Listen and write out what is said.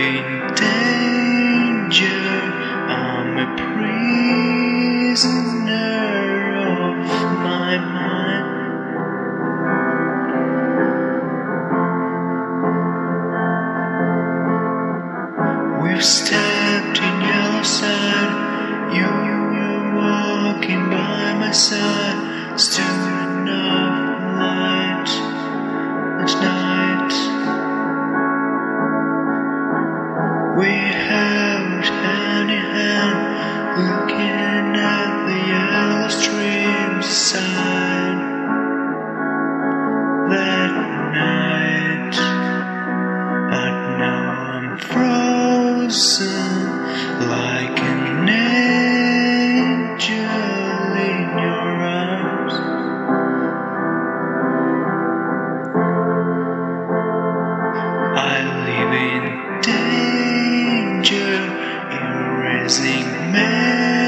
in danger. I'm a prisoner of my mind. We've stepped in yellow sand. You were walking by my side. Student of light at night. We held hand in hand, looking at the yellow streams aside that night. But now I'm frozen like an angel in your arms. I live in danger. Amazing man.